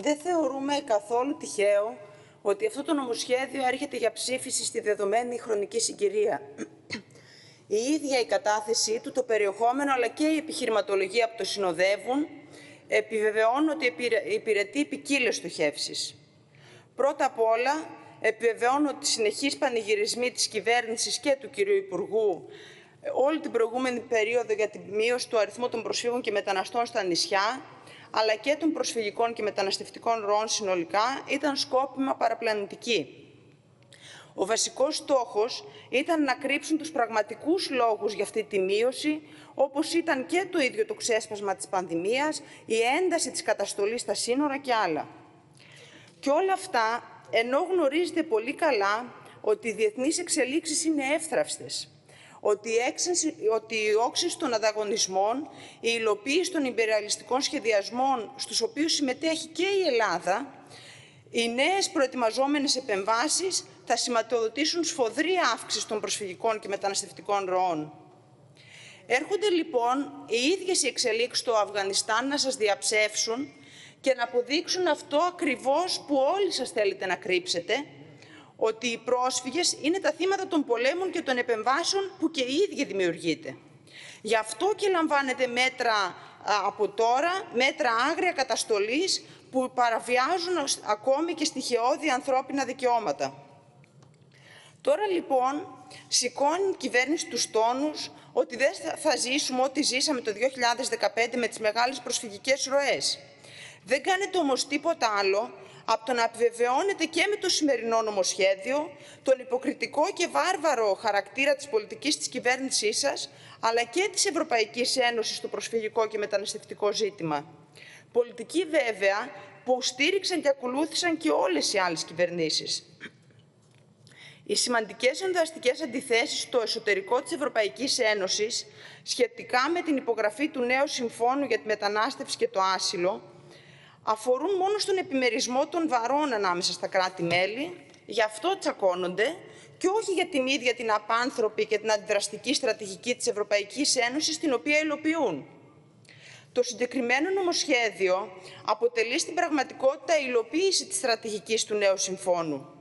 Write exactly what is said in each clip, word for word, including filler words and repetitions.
Δεν θεωρούμε καθόλου τυχαίο ότι αυτό το νομοσχέδιο έρχεται για ψήφιση στη δεδομένη χρονική συγκυρία. Η ίδια η κατάθεσή του, το περιεχόμενο αλλά και η επιχειρηματολογία που το συνοδεύουν επιβεβαιώνουν ότι υπηρετεί ποικίλες στοχεύσεις. Πρώτα απ' όλα, επιβεβαιώνω ότι συνεχείς πανηγυρισμοί της κυβέρνησης και του κυρίου Υπουργού όλη την προηγούμενη περίοδο για τη μείωση του αριθμού των προσφύγων και μεταναστών στα νησιά, αλλά και των προσφυγικών και μεταναστευτικών ροών συνολικά, ήταν σκόπιμα παραπλανητική. Ο βασικός στόχος ήταν να κρύψουν τους πραγματικούς λόγους για αυτή τη μείωση, όπως ήταν και το ίδιο το ξέσπασμα της πανδημίας, η ένταση της καταστολής στα σύνορα και άλλα. Και όλα αυτά, ενώ γνωρίζετε πολύ καλά ότι οι διεθνείς εξελίξεις είναι εύθραυστες, ότι η όξυνση των ανταγωνισμών, η υλοποίηση των ιμπεριαλιστικών σχεδιασμών στους οποίους συμμετέχει και η Ελλάδα, οι νέες προετοιμαζόμενες επεμβάσεις θα σηματοδοτήσουν σφοδρή αύξηση των προσφυγικών και μεταναστευτικών ροών. Έρχονται λοιπόν οι ίδιες οι εξελίξεις στο Αφγανιστάν να σας διαψεύσουν και να αποδείξουν αυτό ακριβώς που όλοι σας θέλετε να κρύψετε, ότι οι πρόσφυγες είναι τα θύματα των πολέμων και των επεμβάσεων που και οι ίδιοι δημιουργείτε. Γι' αυτό και λαμβάνετε μέτρα από τώρα, μέτρα άγρια καταστολής, που παραβιάζουν ακόμη και στοιχειώδη ανθρώπινα δικαιώματα. Τώρα λοιπόν σηκώνει η κυβέρνηση τους τόνους ότι δεν θα ζήσουμε ό,τι ζήσαμε το δύο χιλιάδες δεκαπέντε με τις μεγάλες προσφυγικές ροές. Δεν κάνετε όμως τίποτα άλλο από το να επιβεβαιώνετε και με το σημερινό νομοσχέδιο τον υποκριτικό και βάρβαρο χαρακτήρα της πολιτικής της κυβέρνησής σας, αλλά και της Ευρωπαϊκής Ένωσης στο προσφυγικό και μεταναστευτικό ζήτημα. Πολιτική βέβαια που στήριξαν και ακολούθησαν και όλες οι άλλες κυβερνήσεις. Οι σημαντικές ενδραστικές αντιθέσεις στο εσωτερικό της Ευρωπαϊκής Ένωσης σχετικά με την υπογραφή του νέου Συμφώνου για τη Μετανάστευση και το Άσυλο αφορούν μόνο στον επιμερισμό των βαρών ανάμεσα στα κράτη-μέλη, γι' αυτό τσακώνονται και όχι για την ίδια την απάνθρωπη και την αντιδραστική στρατηγική της Ευρωπαϊκής Ένωσης την οποία υλοποιούν. Το συγκεκριμένο νομοσχέδιο αποτελεί στην πραγματικότητα υλοποίηση της στρατηγικής του νέου συμφώνου.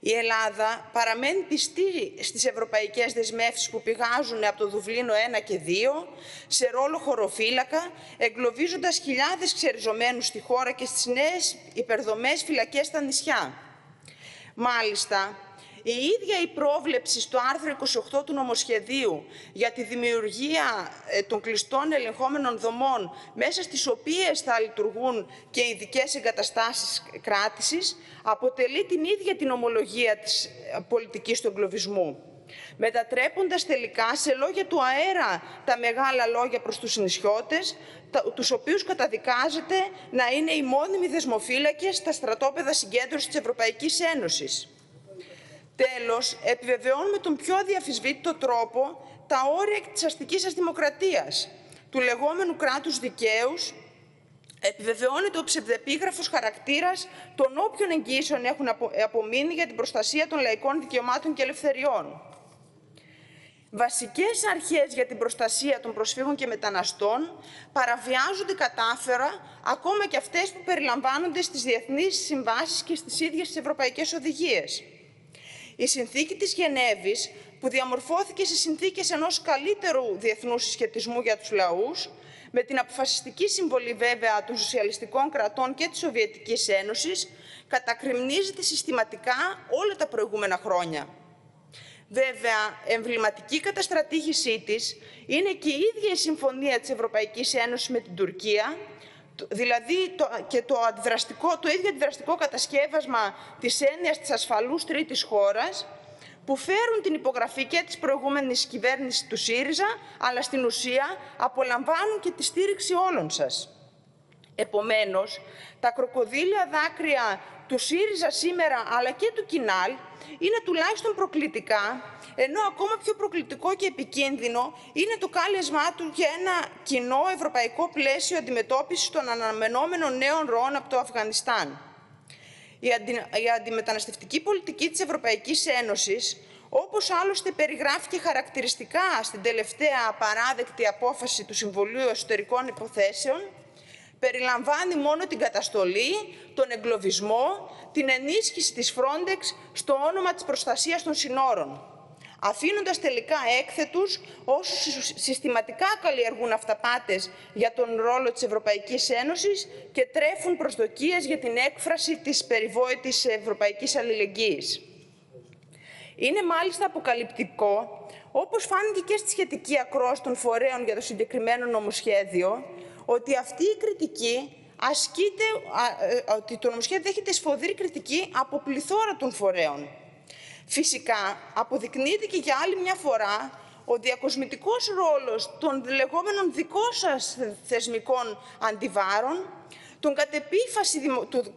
Η Ελλάδα παραμένει πιστή στις ευρωπαϊκές δεσμεύσεις που πηγάζουν από το Δουβλίνο ένα και δύο, σε ρόλο χωροφύλακα, εγκλωβίζοντας χιλιάδες ξεριζωμένους στη χώρα και στις νέες υπερδομές φυλακές στα νησιά. Μάλιστα, η ίδια η πρόβλεψη στο άρθρο είκοσι οκτώ του νομοσχεδίου για τη δημιουργία των κλειστών ελεγχόμενων δομών μέσα στις οποίες θα λειτουργούν και ειδικές εγκαταστάσεις κράτησης αποτελεί την ίδια την ομολογία της πολιτικής του εγκλωβισμού, μετατρέποντας τελικά σε λόγια του αέρα τα μεγάλα λόγια προς τους νησιώτες, τους οποίους καταδικάζεται να είναι οι μόνιμοι δεσμοφύλακες στα στρατόπεδα συγκέντρωσης της Ευρωπαϊκής Ένωσης. Τέλος, επιβεβαιώνουμε τον πιο αδιαφυσβήτητο τρόπο τα όρια της αστικής σας δημοκρατίας, του λεγόμενου κράτους δικαίου, επιβεβαιώνεται ο ψευδεπίγραφος χαρακτήρας των όποιων εγγυήσεων έχουν απομείνει για την προστασία των λαϊκών δικαιωμάτων και ελευθεριών. Βασικές αρχές για την προστασία των προσφύγων και μεταναστών παραβιάζονται κατάφερα ακόμα και αυτές που περιλαμβάνονται στις διεθνείς συμβάσεις και στις ίδιες τις ευρωπαϊκές οδηγίες. Η συνθήκη της Γενέβης, που διαμορφώθηκε σε συνθήκες ενός καλύτερου διεθνούς συσχετισμού για τους λαούς, με την αποφασιστική συμβολή βέβαια των σοσιαλιστικών κρατών και της Σοβιετικής Ένωσης, κατακριμνίζεται συστηματικά όλα τα προηγούμενα χρόνια. Βέβαια, εμβληματική καταστρατήγησή της είναι και η ίδια η συμφωνία της Ευρωπαϊκής Ένωσης με την Τουρκία, δηλαδή το, και το, αντιδραστικό, το ίδιο αντιδραστικό κατασκεύασμα της έννοιας της ασφαλούς τρίτης χώρας, που φέρουν την υπογραφή και της προηγούμενης κυβέρνησης του ΣΥΡΙΖΑ, αλλά στην ουσία απολαμβάνουν και τη στήριξη όλων σας. Επομένως, τα κροκοδίλια δάκρυα του ΣΥΡΙΖΑ σήμερα, αλλά και του ΚΙΝΑΛ, είναι τουλάχιστον προκλητικά, ενώ ακόμα πιο προκλητικό και επικίνδυνο είναι το κάλεσμά του για ένα κοινό ευρωπαϊκό πλαίσιο αντιμετώπισης των αναμενόμενων νέων ροών από το Αφγανιστάν. Η, αντι... η αντιμεταναστευτική πολιτική της Ευρωπαϊκής Ένωσης, όπως άλλωστε περιγράφηκε χαρακτηριστικά στην τελευταία απαράδεκτη απόφαση του Συμβουλίου Εσωτερικών Υποθέσεων, περιλαμβάνει μόνο την καταστολή, τον εγκλωβισμό, την ενίσχυση της Frontex στο όνομα της προστασίας των συνόρων, αφήνοντας τελικά έκθετους όσους συστηματικά καλλιεργούν αυταπάτες για τον ρόλο της Ευρωπαϊκής Ένωσης και τρέφουν προσδοκίες για την έκφραση της περιβόητης ευρωπαϊκής αλληλεγγύης. Είναι μάλιστα αποκαλυπτικό, όπως φάνηκε και στη σχετική ακρόαση των φορέων για το συγκεκριμένο νομοσχέδιο, ότι αυτή η κριτική ασκείται, ότι το νομοσχέδιο δέχεται σφοδρή κριτική από πληθώρα των φορέων. Φυσικά, αποδεικνύεται για άλλη μια φορά ο διακοσμητικός ρόλος των λεγόμενων δικών σας θεσμικών αντιβάρων, τον κατεπίφαση,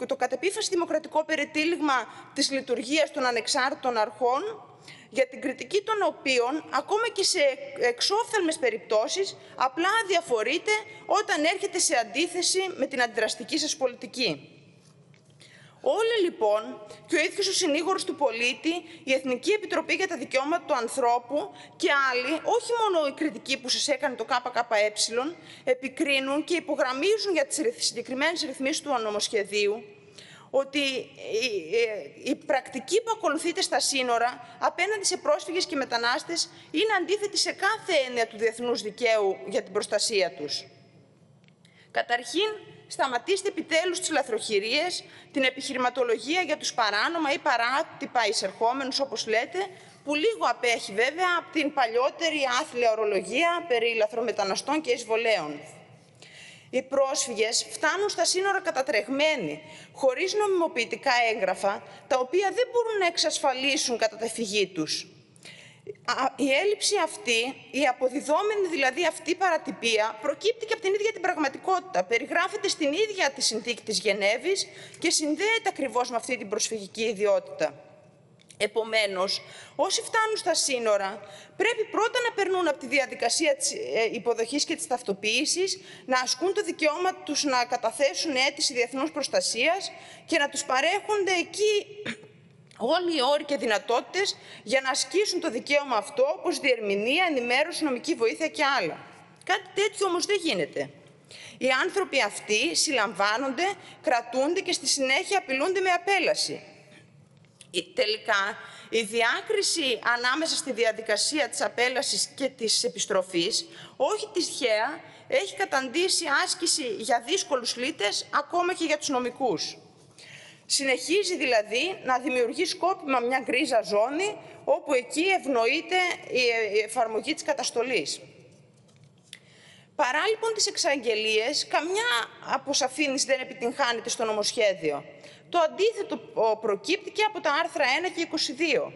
το κατεπίφαση δημοκρατικό περιτύλιγμα της λειτουργίας των ανεξάρτητων αρχών, για την κριτική των οποίων, ακόμα και σε εξόφθαλμες περιπτώσεις, απλά αδιαφορείτε όταν έρχεται σε αντίθεση με την αντιδραστική σας πολιτική. Όλοι λοιπόν, και ο ίδιος ο συνήγορος του πολίτη, η Εθνική Επιτροπή για τα Δικαιώματα του Ανθρώπου και άλλοι, όχι μόνο οι κριτικοί που σας έκανε το ΚΚΕ, επικρίνουν και υπογραμμίζουν για τις συγκεκριμένες ρυθμίσεις του νομοσχεδίου ότι η πρακτική που ακολουθείται στα σύνορα απέναντι σε πρόσφυγες και μετανάστες είναι αντίθετη σε κάθε έννοια του διεθνούς δικαίου για την προστασία τους. Καταρχήν, σταματήστε επιτέλους τις λαθροχειρίες, την επιχειρηματολογία για τους παράνομα ή παράτυπα εισερχόμενους, όπως λέτε, που λίγο απέχει βέβαια από την παλιότερη άθλια ορολογία περί λαθρομεταναστών και εισβολέων. Οι πρόσφυγες φτάνουν στα σύνορα κατατρεγμένοι, χωρίς νομιμοποιητικά έγγραφα, τα οποία δεν μπορούν να εξασφαλίσουν κατά τα φυγή τους. Η έλλειψη αυτή, η αποδιδόμενη δηλαδή αυτή παρατυπία, προκύπτει και από την ίδια την πραγματικότητα. Περιγράφεται στην ίδια τη συνθήκη της Γενέβης και συνδέεται ακριβώς με αυτή την προσφυγική ιδιότητα. Επομένως, όσοι φτάνουν στα σύνορα, πρέπει πρώτα να περνούν από τη διαδικασία της υποδοχής και της ταυτοποίησης, να ασκούν το δικαίωμα τους να καταθέσουν αίτηση διεθνούς προστασίας και να τους παρέχονται εκεί όλοι οι όροι και δυνατότητες για να ασκήσουν το δικαίωμα αυτό, όπως διερμηνία, ενημέρωση, νομική βοήθεια και άλλα. Κάτι τέτοιο όμως δεν γίνεται. Οι άνθρωποι αυτοί συλλαμβάνονται, κρατούνται και στη συνέχεια απειλούνται με απέλαση. Τελικά, η διάκριση ανάμεσα στη διαδικασία της απέλασης και της επιστροφής, όχι τυχαία, έχει καταντήσει άσκηση για δύσκολους λύτες, ακόμα και για τους νομικούς. Συνεχίζει δηλαδή να δημιουργεί σκόπιμα μια γκρίζα ζώνη, όπου εκεί ευνοείται η εφαρμογή της καταστολής. Παρά λοιπόν τις εξαγγελίες, καμιά αποσαφήνιση δεν επιτυγχάνεται στο νομοσχέδιο. Το αντίθετο προκύπτει και από τα άρθρα ένα και είκοσι δύο.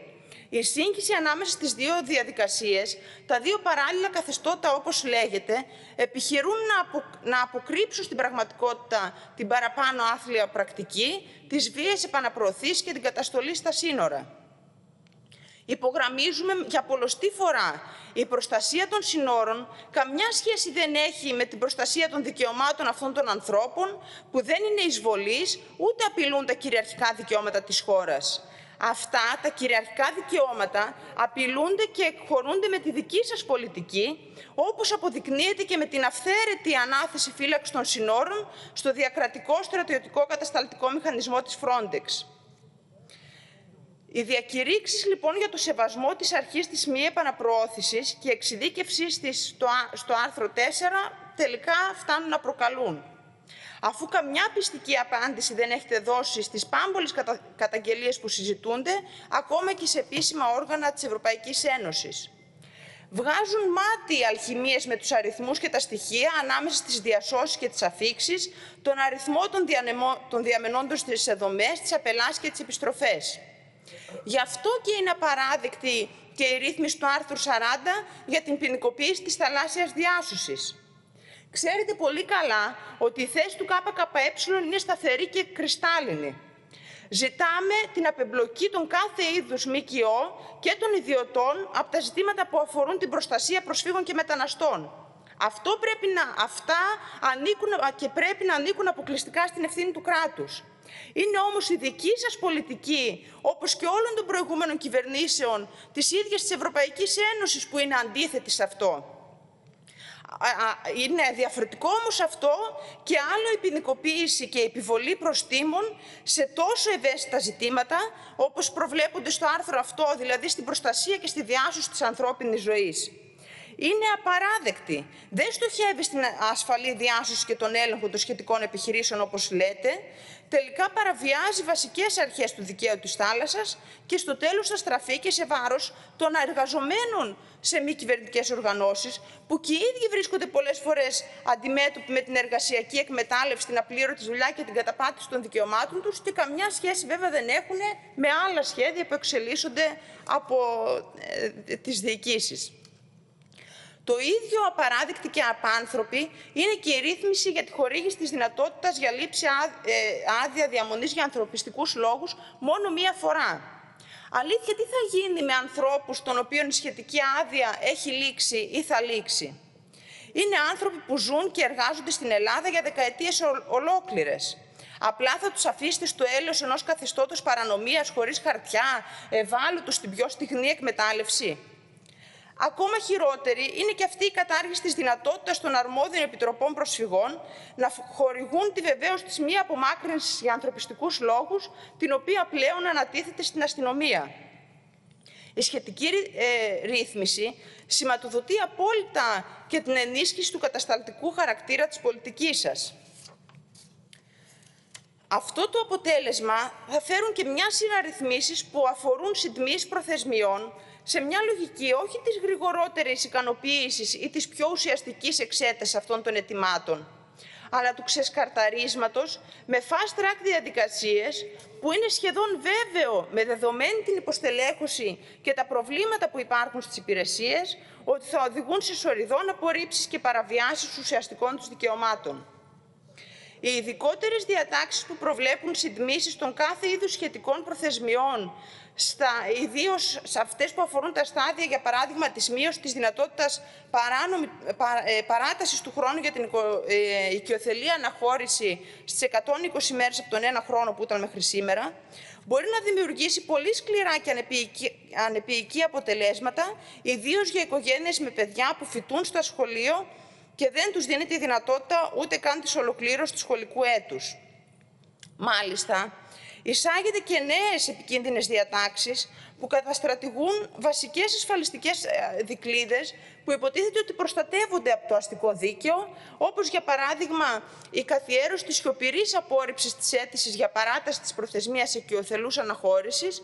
Η σύγχυση ανάμεσα στις δύο διαδικασίες, τα δύο παράλληλα καθεστώτα όπως λέγεται, επιχειρούν να αποκρύψουν στην πραγματικότητα την παραπάνω άθλια πρακτική, τις βίες επαναπροωθήσεις και την καταστολή στα σύνορα. Υπογραμμίζουμε για πολλοστή φορά, η προστασία των συνόρων καμιά σχέση δεν έχει με την προστασία των δικαιωμάτων αυτών των ανθρώπων, που δεν είναι εισβολής, ούτε απειλούν τα κυριαρχικά δικαιώματα της χώρας. Αυτά τα κυριαρχικά δικαιώματα απειλούνται και εκχωρούνται με τη δική σας πολιτική, όπως αποδεικνύεται και με την αυθαίρετη ανάθεση φύλαξη των συνόρων στο διακρατικό στρατιωτικό κατασταλτικό μηχανισμό της Frontex. Οι διακηρύξεις λοιπόν για το σεβασμό της αρχής της μη επαναπροώθησης και εξειδίκευσής της στο άρθρο τέσσερα τελικά φτάνουν να προκαλούν. Αφού καμιά πιστική απάντηση δεν έχετε δώσει στις πάμπολες καταγγελίες που συζητούνται, ακόμα και σε επίσημα όργανα της Ευρωπαϊκής Ένωσης. Βγάζουν μάτι οι αλχημίες με τους αριθμούς και τα στοιχεία ανάμεσα στις διασώσεις και τις αφήξεις, τον αριθμό των, των διαμενόντων στις δομές, τις απελάσεις και τις επιστροφές. Γι' αυτό και είναι απαράδεκτη και η ρύθμιση του άρθρου σαράντα για την ποινικοποίηση της θαλάσσιας διάσωσης. Ξέρετε πολύ καλά ότι η θέση του ΚΚΕ είναι σταθερή και κρυστάλλινη. Ζητάμε την απεμπλοκή των κάθε είδους ΜΚΟ και των ιδιωτών από τα ζητήματα που αφορούν την προστασία προσφύγων και μεταναστών. Αυτό πρέπει να, αυτά ανήκουν και πρέπει να ανήκουν αποκλειστικά στην ευθύνη του κράτους. Είναι όμως η δική σας πολιτική, όπως και όλων των προηγούμενων κυβερνήσεων, της ίδιας της Ευρωπαϊκής Ένωσης που είναι αντίθετη σε αυτό. είναι διαφορετικό όμως αυτό και άλλο η ποινικοποίηση και η επιβολή προστίμων σε τόσο ευαίσθητα ζητήματα όπως προβλέπονται στο άρθρο αυτό, δηλαδή στην προστασία και στη διάσωση της ανθρώπινης ζωής. Είναι απαράδεκτη. Δεν στοχεύει στην ασφαλή διάσωση και τον έλεγχο των σχετικών επιχειρήσεων, όπως λέτε. Τελικά παραβιάζει βασικές αρχές του δικαίου της θάλασσας και στο τέλος θα στραφεί και σε βάρος των εργαζομένων σε μη κυβερνητικές οργανώσεις, που και οι ίδιοι βρίσκονται πολλές φορές αντιμέτωποι με την εργασιακή εκμετάλλευση, την απλήρωτη δουλειά και την καταπάτηση των δικαιωμάτων τους και καμιά σχέση βέβαια δεν έχουν με άλλα σχέδια που εξελίσσονται από ε, τις διοικήσεις. Το ίδιο απαράδεκτη και απάνθρωπη είναι και η ρύθμιση για τη χορήγηση της δυνατότητας για λήψη άδεια διαμονής για ανθρωπιστικούς λόγους μόνο μία φορά. Αλήθεια, τι θα γίνει με ανθρώπους των οποίων η σχετική άδεια έχει λήξει ή θα λήξει? Είναι άνθρωποι που ζουν και εργάζονται στην Ελλάδα για δεκαετίες ολόκληρες. Απλά θα τους αφήσετε στο έλεος ενός καθεστώτος παρανομίας χωρίς χαρτιά, ευάλωτους στην πιο στιγνή εκμετάλλευση? Ακόμα χειρότερη είναι και αυτή η κατάργηση της δυνατότητας των αρμόδιων επιτροπών προσφυγών να χορηγούν τη βεβαίως της μία απομάκρυνση για ανθρωπιστικούς λόγους, την οποία πλέον ανατίθεται στην αστυνομία. Η σχετική ε, ρύθμιση σηματοδοτεί απόλυτα και την ενίσχυση του κατασταλτικού χαρακτήρα της πολιτικής σας. Αυτό το αποτέλεσμα θα φέρουν και μια σειρά ρυθμίσεις που αφορούν συντμής προθεσμιών, σε μια λογική όχι της γρηγορότερης ικανοποίησης ή της πιο ουσιαστικής εξέτασης αυτών των αιτημάτων, αλλά του ξεσκαρταρίσματος με fast-track διαδικασίες που είναι σχεδόν βέβαιο, με δεδομένη την υποστελέχωση και τα προβλήματα που υπάρχουν στις υπηρεσίες, ότι θα οδηγούν σε σοριδόν απορρίψεις και παραβιάσεις ουσιαστικών τους δικαιωμάτων. Οι ειδικότερες διατάξεις που προβλέπουν συντμήσεις των κάθε είδους σχετικών προθεσμιών, στα, ιδίως σε αυτές που αφορούν τα στάδια, για παράδειγμα, της μείωσης της δυνατότητας παράνομη, πα, παράτασης του χρόνου για την ε, οικειοθελή αναχώρηση στις εκατόν είκοσι μέρες από τον ένα χρόνο που ήταν μέχρι σήμερα, μπορεί να δημιουργήσει πολύ σκληρά και ανεπιεική αποτελέσματα, ιδίως για οικογένειες με παιδιά που φοιτούν στο σχολείο και δεν τους δίνει τη δυνατότητα ούτε καν της ολοκλήρωσης του σχολικού έτους. Μάλιστα, εισάγεται και νέες επικίνδυνες διατάξεις που καταστρατηγούν βασικές ασφαλιστικές δικλείδες που υποτίθεται ότι προστατεύονται από το αστικό δίκαιο, όπως για παράδειγμα η καθιέρωση της σιωπηρής απόρριψης της αίτησης για παράταση της προθεσμίας οικειοθελούς αναχώρησης,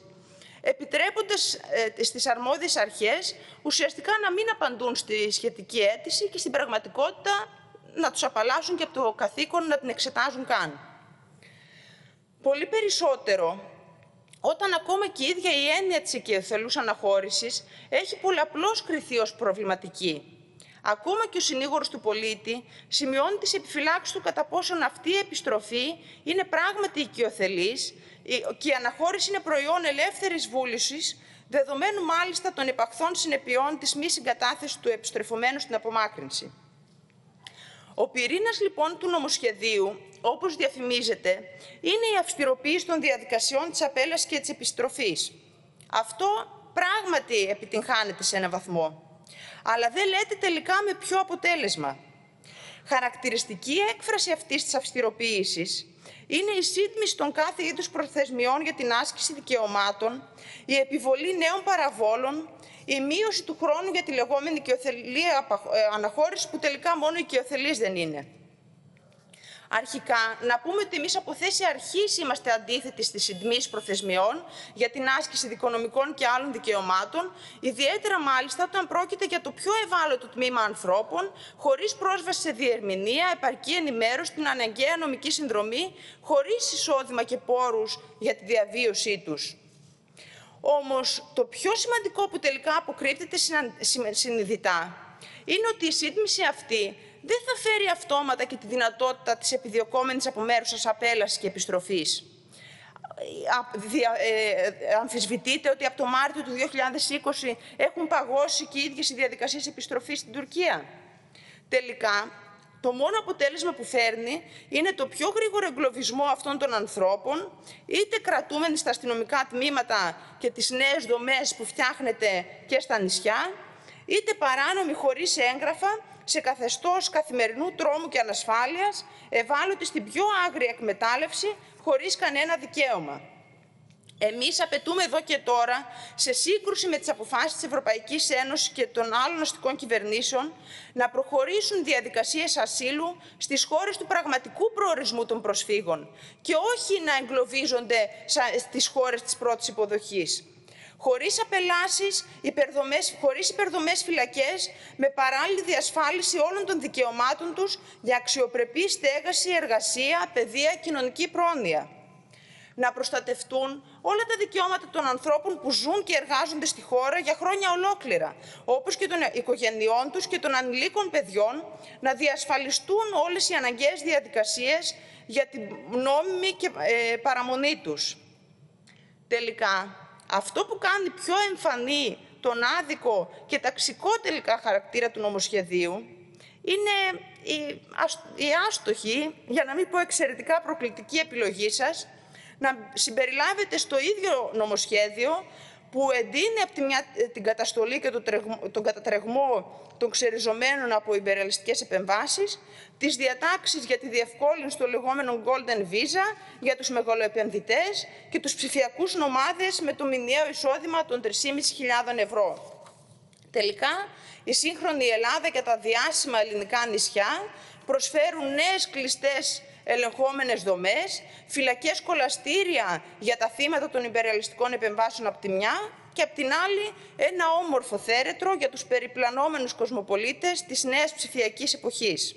επιτρέποντας στις αρμόδιες αρχές ουσιαστικά να μην απαντούν στη σχετική αίτηση και στην πραγματικότητα να τους απαλλάσσουν και από το καθήκον να την εξετάζουν καν. Πολύ περισσότερο, όταν ακόμα και η ίδια η έννοια της οικειοθελούς αναχώρησης έχει πολλαπλώς κριθεί ως προβληματική. Ακόμα και ο συνήγορος του πολίτη σημειώνει τις επιφυλάξεις του κατά πόσον αυτή η επιστροφή είναι πράγματι οικειοθελής και η αναχώρηση είναι προϊόν ελεύθερης βούλησης, δεδομένου μάλιστα των επαχθών συνεπειών της μη συγκατάθεσης του επιστρεφομένου στην απομάκρυνση. Ο πυρήνας λοιπόν του νομοσχεδίου, όπως διαφημίζεται, είναι η αυστηροποίηση των διαδικασιών της απέλασης και της επιστροφής. Αυτό πράγματι επιτυγχάνεται σε έναν βαθμό. Αλλά δεν λέτε τελικά με ποιο αποτέλεσμα. Χαρακτηριστική έκφραση αυτής της αυστηροποίησης είναι η σύντμηση των κάθε είδους προθεσμιών για την άσκηση δικαιωμάτων, η επιβολή νέων παραβόλων, η μείωση του χρόνου για τη λεγόμενη οικειοθελή αναχώρηση, που τελικά μόνο οικειοθελής δεν είναι. Αρχικά, να πούμε ότι εμείς από θέση αρχής είμαστε αντίθετοι στις συντμίσεις προθεσμιών για την άσκηση δικονομικών και άλλων δικαιωμάτων, ιδιαίτερα μάλιστα όταν πρόκειται για το πιο ευάλωτο τμήμα ανθρώπων, χωρίς πρόσβαση σε διερμηνία, επαρκή ενημέρωση, την αναγκαία νομική συνδρομή, χωρίς εισόδημα και πόρους για τη διαβίωσή τους. Όμως, το πιο σημαντικό που τελικά αποκρύπτεται συνειδητά είναι ότι η σύντμηση αυτή δεν θα φέρει αυτόματα και τη δυνατότητα της επιδιωκόμενης από μέρους σας απέλασης και επιστροφής. Αμφισβητείτε ότι από το Μάρτιο του δύο χιλιάδες είκοσι έχουν παγώσει και οι ίδιες οι διαδικασίες επιστροφής στην Τουρκία. Τελικά, το μόνο αποτέλεσμα που φέρνει είναι το πιο γρήγορο εγκλωβισμό αυτών των ανθρώπων, είτε κρατούμενοι στα αστυνομικά τμήματα και τις νέες δομές που φτιάχνετε και στα νησιά, είτε παράνομοι χωρίς έγγραφα, σε καθεστώς καθημερινού τρόμου και ανασφάλειας, ευάλωτοι στην πιο άγρια εκμετάλλευση, χωρίς κανένα δικαίωμα. Εμείς απαιτούμε εδώ και τώρα, σε σύγκρουση με τις αποφάσεις της Ευρωπαϊκής Ένωσης και των άλλων αστικών κυβερνήσεων, να προχωρήσουν διαδικασίες ασύλου στις χώρες του πραγματικού προορισμού των προσφύγων και όχι να εγκλωβίζονται στις χώρες της πρώτης υποδοχής. Χωρίς απελάσεις, υπερδομές, χωρίς υπερδομές φυλακές, με παράλληλη διασφάλιση όλων των δικαιωμάτων τους για αξιοπρεπή στέγαση, εργασία, παιδεία, κοινωνική πρόνοια. Να προστατευτούν όλα τα δικαιώματα των ανθρώπων που ζουν και εργάζονται στη χώρα για χρόνια ολόκληρα, όπως και των οικογενειών τους και των ανηλίκων παιδιών, να διασφαλιστούν όλες οι αναγκαίες διαδικασίες για την νόμιμη και ε, παραμονή τους. Τελικά, αυτό που κάνει πιο εμφανή τον άδικο και ταξικό τελικά χαρακτήρα του νομοσχεδίου είναι η, ασ, η άστοχη, για να μην πω εξαιρετικά προκλητική επιλογή σας, να συμπεριλάβετε στο ίδιο νομοσχέδιο που εντείνει από τη μια, την καταστολή και τον, τρεγμό, τον κατατρεγμό των ξεριζωμένων από υπερελιστικές επεμβάσεις, τις διατάξεις για τη διευκόλυνση των λεγόμενων Golden Visa για τους μεγαλοεπενδυτές και τους ψηφιακούς νομάδες με το μηνιαίο εισόδημα των τρεις χιλιάδες πεντακόσια ευρώ. Τελικά, η σύγχρονη Ελλάδα και τα διάσημα ελληνικά νησιά προσφέρουν νέες κλειστές ελεγχόμενες δομές, φυλακές κολαστήρια για τα θύματα των υπερελιστικών επεμβάσεων από τη μια και από την άλλη ένα όμορφο θέρετρο για τους περιπλανόμενους κοσμοπολίτες της νέας ψηφιακής εποχής.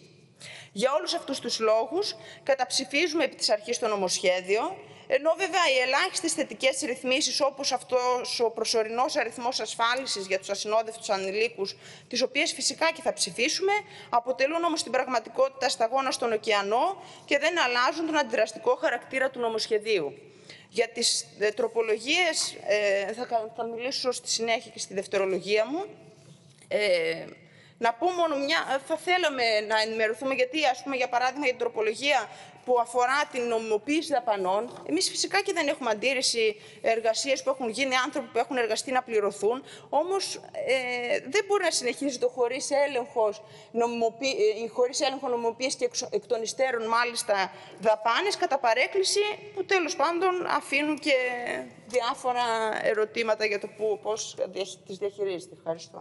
Για όλους αυτούς τους λόγους καταψηφίζουμε επί της αρχής το νομοσχέδιο, ενώ βέβαια οι ελάχιστες θετικές ρυθμίσεις όπως αυτός ο προσωρινός αριθμός ασφάλισης για τους ασυνόδευτους ανηλίκους, τις οποίες φυσικά και θα ψηφίσουμε, αποτελούν όμως την πραγματικότητα σταγόνα στον ωκεανό και δεν αλλάζουν τον αντιδραστικό χαρακτήρα του νομοσχεδίου. Για τις τροπολογίες θα μιλήσω στη συνέχεια και στη δευτερολογία μου. Να πω μόνο μια, θα θέλαμε να ενημερωθούμε, γιατί ας πούμε για παράδειγμα η τροπολογία που αφορά την νομιμοποίηση δαπανών, εμείς φυσικά και δεν έχουμε αντίρρηση εργασίες που έχουν γίνει, άνθρωποι που έχουν εργαστεί να πληρωθούν, όμως ε, δεν μπορεί να συνεχίζεται χωρίς, νομιμοποί... χωρίς έλεγχο νομιμοποίηση και εκ των υστέρων μάλιστα δαπάνες κατά παρέκκληση, που τέλος πάντων αφήνουν και διάφορα ερωτήματα για το που, πώς τις διαχειρίζεται. Ευχαριστώ.